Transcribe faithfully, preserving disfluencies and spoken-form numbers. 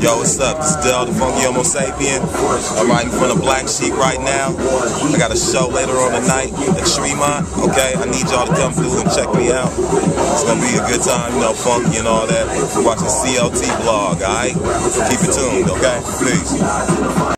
Yo, what's up? It's Del the Funky Homosapien. I'm riding in front of Black Sheep right now. I got a show later on tonight at Shremont. Okay, I need y'all to come through and check me out. It's gonna be a good time, you know, funky and all that. We're watching C L T Blog, alright? Keep it tuned, okay? Peace.